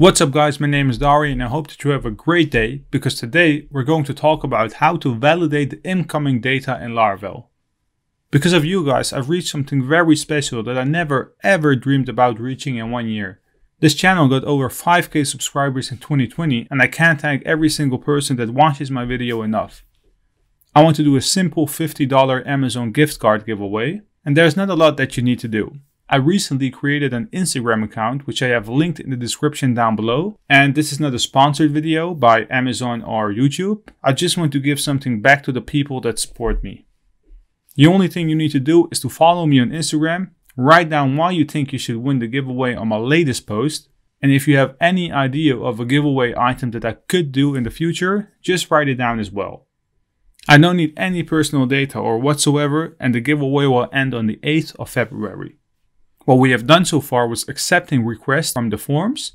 What's up guys, my name is Dari and I hope that you have a great day, because today we're going to talk about how to validate the incoming data in Laravel. Because of you guys, I've reached something very special that I never ever dreamed about reaching in 1 year. This channel got over 5k subscribers in 2020 and I can't thank every single person that watches my video enough. I want to do a simple $50 Amazon gift card giveaway, and there's not a lot that you need to do. I recently created an Instagram account, which I have linked in the description down below. And this is not a sponsored video by Amazon or YouTube. I just want to give something back to the people that support me. The only thing you need to do is to follow me on Instagram, write down why you think you should win the giveaway on my latest post. And if you have any idea of a giveaway item that I could do in the future, just write it down as well. I don't need any personal data or whatsoever, and the giveaway will end on the 8th of February. What we have done so far was accepting requests from the forms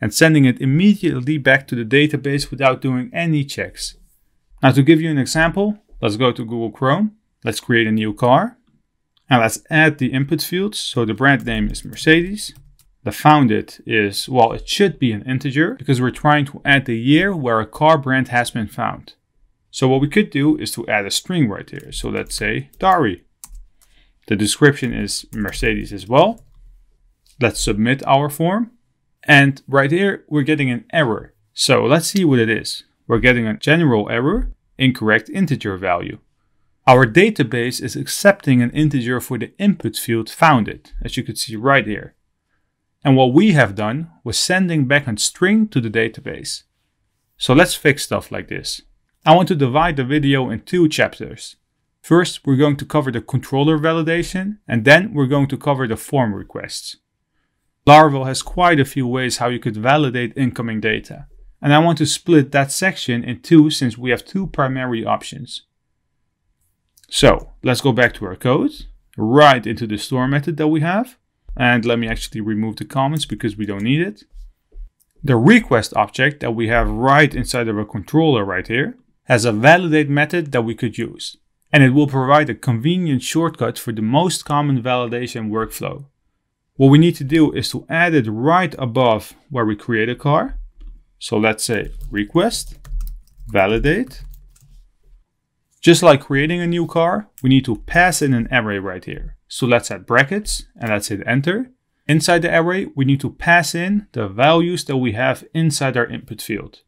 and sending it immediately back to the database without doing any checks. Now, to give you an example, let's go to Google Chrome, let's create a new car, and let's add the input fields. So the brand name is Mercedes, the found it is, well, it should be an integer because we're trying to add the year where a car brand has been found. So what we could do is to add a string right here. So let's say Dari. The description is Mercedes as well. Let's submit our form. And right here, we're getting an error. So let's see what it is. We're getting a general error, incorrect integer value. Our database is accepting an integer for the input field found it, as you could see right here. And what we have done was sending back a string to the database. So let's fix stuff like this. I want to divide the video in 2 chapters. First, we're going to cover the controller validation, and then we're going to cover the form requests. Laravel has quite a few ways how you could validate incoming data, and I want to split that section in 2 since we have 2 primary options. So let's go back to our code, right into the store method that we have, and let me actually remove the comments because we don't need it. The request object that we have right inside of a controller right here has a validate method that we could use. And it will provide a convenient shortcut for the most common validation workflow. What we need to do is to add it right above where we create a car. So let's say request, validate. Just like creating a new car, we need to pass in an array right here. So let's add brackets and let's hit enter. Inside the array, we need to pass in the values that we have inside our input field.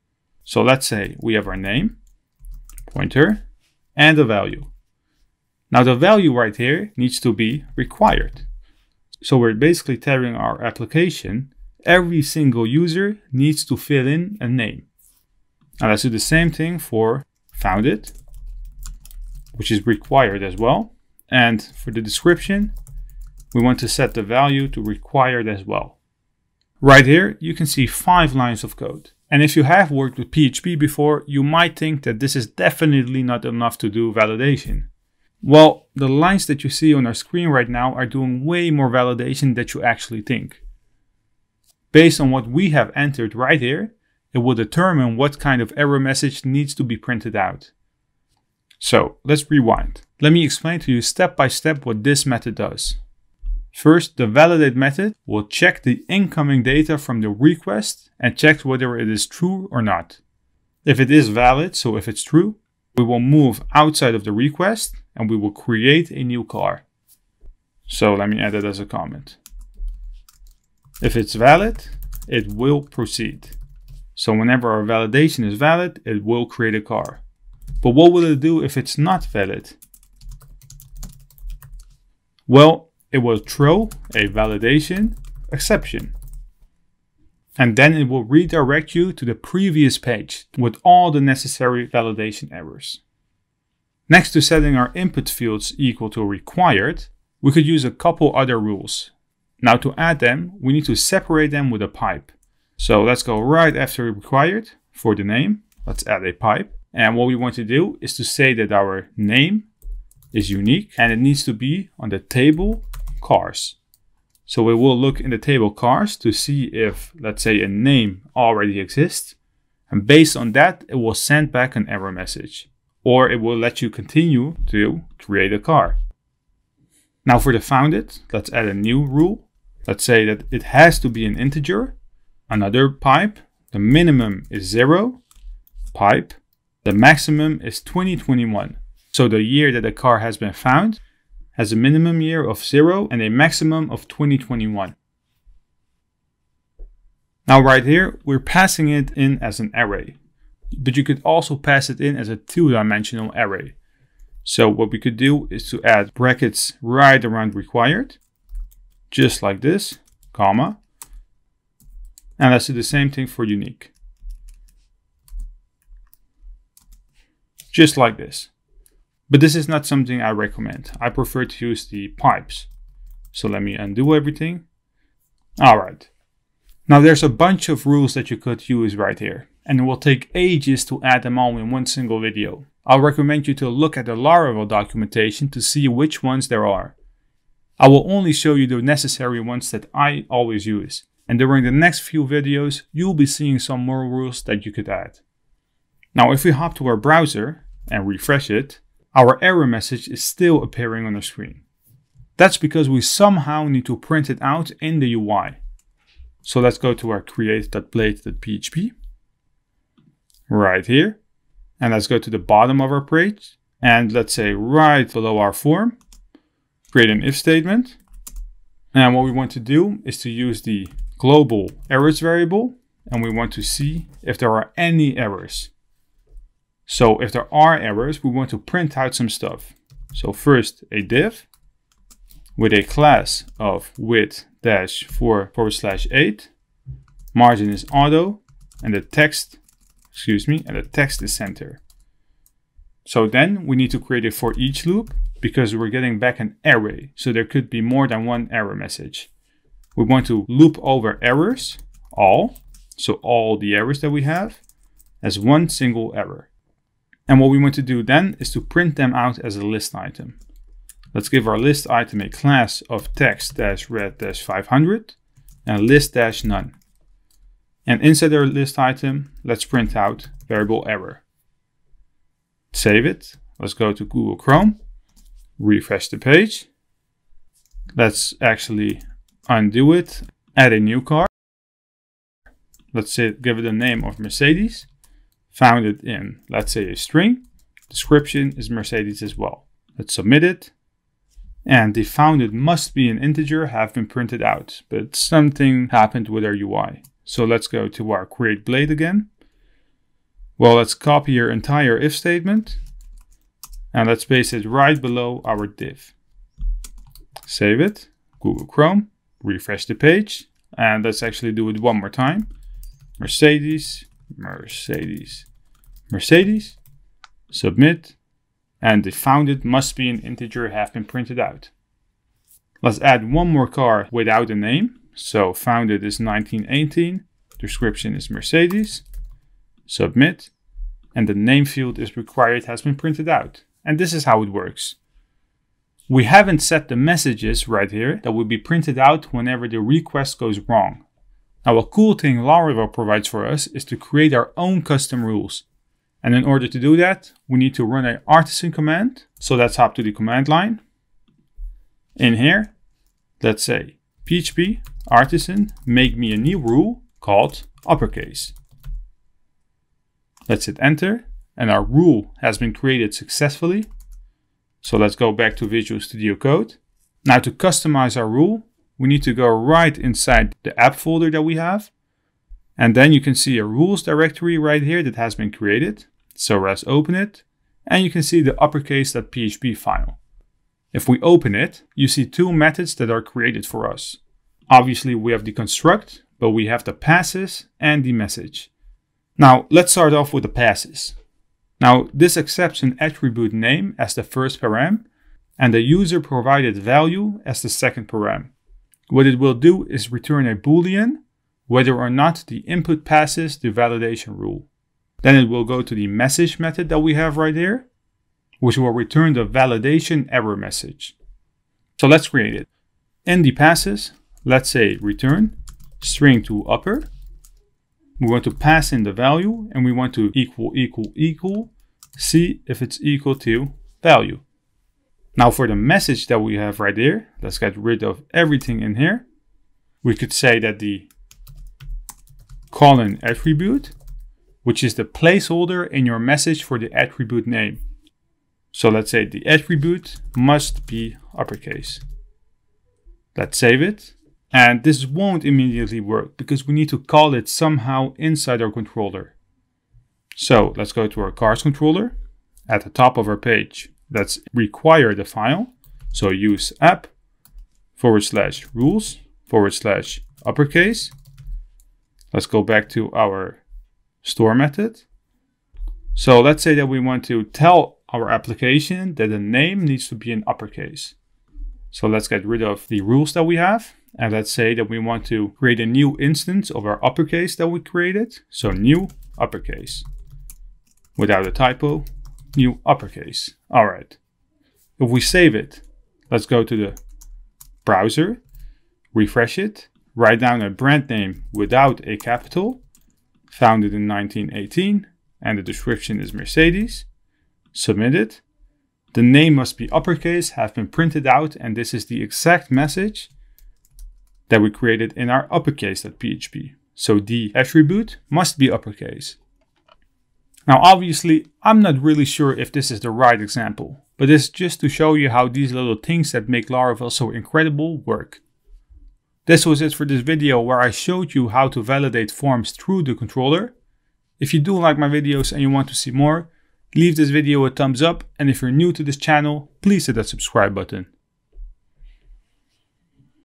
So let's say we have our name, pointer, and a value. Now the value right here needs to be required. So we're basically telling our application every single user needs to fill in a name. Now let's do the same thing for found it, which is required as well. And for the description, we want to set the value to required as well. Right here, you can see 5 lines of code. And if you have worked with PHP before, you might think that this is definitely not enough to do validation. Well, the lines that you see on our screen right now are doing way more validation than you actually think. Based on what we have entered right here, it will determine what kind of error message needs to be printed out. So let's rewind. Let me explain to you step by step what this method does. First, the validate method will check the incoming data from the request and check whether it is true or not. If it is valid, so if it's true, we will move outside of the request and we will create a new car. So let me add it as a comment. If it's valid, it will proceed. So whenever our validation is valid, it will create a car. But what will it do if it's not valid? Well, it will throw a validation exception. And then it will redirect you to the previous page with all the necessary validation errors. Next to setting our input fields equal to required, we could use a couple other rules. Now to add them, we need to separate them with a pipe. So let's go right after required for the name. Let's add a pipe. And what we want to do is to say that our name is unique and it needs to be on the table cars. So we will look in the table cars to see if, let's say, a name already exists. And based on that, it will send back an error message, or it will let you continue to create a car. Now for the found it, let's add a new rule. Let's say that it has to be an integer. another pipe. The minimum is 0 pipe. The maximum is 2021. So the year that the car has been found has a minimum year of 0 and a maximum of 2021. Now right here, we're passing it in as an array, but you could also pass it in as a two-dimensional array. So what we could do is to add brackets right around required, just like this, comma. And let's do the same thing for unique. Just like this. But this is not something I recommend. I prefer to use the pipes. So let me undo everything. All right. Now there's a bunch of rules that you could use right here, and it will take ages to add them all in one single video. I'll recommend you to look at the Laravel documentation to see which ones there are. I will only show you the necessary ones that I always use. And during the next few videos, you'll be seeing some more rules that you could add. Now, if we hop to our browser and refresh it, our error message is still appearing on the screen. That's because we somehow need to print it out in the UI. So let's go to our create.blade.php right here. And let's go to the bottom of our page. And let's say right below our form, create an if statement. And what we want to do is to use the global errors variable, and we want to see if there are any errors. So if there are errors, we want to print out some stuff. So first a div with a class of width-4/8, margin is auto, and the text, is center. So then we need to create a for each loop because we're getting back an array. So there could be more than one error message. We want to loop over errors, all, so all the errors that we have, as one single error. And what we want to do then is to print them out as a list item. Let's give our list item a class of text-red-500 and list-none. And inside our list item, let's print out variable error. Save it. Let's go to Google Chrome, refresh the page. Let's actually undo it, add a new car. Let's say, give it a name of Mercedes, found it in, let's say, a string. Description is Mercedes as well. Let's submit it. And the founded must be an integer have been printed out, but something happened with our UI. So let's go to our create blade again. Well, let's copy your entire if statement and let's paste it right below our div. Save it, Google Chrome, refresh the page, and let's actually do it one more time. Mercedes, submit, and the founded must be an integer have been printed out. Let's add one more car without a name. So founded is 1918, description is Mercedes, submit, and the name field is required has been printed out. And this is how it works. We haven't set the messages right here that will be printed out whenever the request goes wrong. Now, a cool thing Laravel provides for us is to create our own custom rules. And in order to do that, we need to run an artisan command. So let's hop to the command line. In here, let's say PHP artisan make me a new rule called uppercase. Let's hit enter, and our rule has been created successfully. So let's go back to Visual Studio Code. Now to customize our rule, we need to go right inside the app folder that we have. And then you can see a rules directory right here that has been created. So let's open it, and you can see the uppercase.php file. If we open it, you see two methods that are created for us. Obviously we have the construct, but we have the passes and the message. Now let's start off with the passes. Now this accepts an attribute name as the first param and the user provided value as the second param. What it will do is return a boolean whether or not the input passes the validation rule. Then it will go to the message method that we have right here, which will return the validation error message. So let's create it. In the passes, let's say return string to upper. We want to pass in the value and we want to == see if it's equal to value. Now for the message that we have right there, let's get rid of everything in here. We could say that the colon attribute, which is the placeholder in your message for the attribute name. So let's say the attribute must be uppercase. Let's save it. And this won't immediately work because we need to call it somehow inside our controller. So let's go to our cars controller. At the top of our page, let's require the file. So use app /rules/uppercase. Let's go back to our store method. So let's say that we want to tell our application that the name needs to be in uppercase. So let's get rid of the rules that we have. And let's say that we want to create a new instance of our uppercase that we created. So new uppercase, without a typo, new uppercase. All right. If we save it, let's go to the browser, refresh it, write down a brand name without a capital, founded in 1918, and the description is Mercedes, submit it. The name must be uppercase, have been printed out, and this is the exact message that we created in our uppercase.php. So the attribute must be uppercase. Now, obviously, I'm not really sure if this is the right example, but it's just to show you how these little things that make Laravel so incredible work. This was it for this video where I showed you how to validate forms through the controller. If you do like my videos and you want to see more, leave this video a thumbs up, and if you're new to this channel, please hit that subscribe button.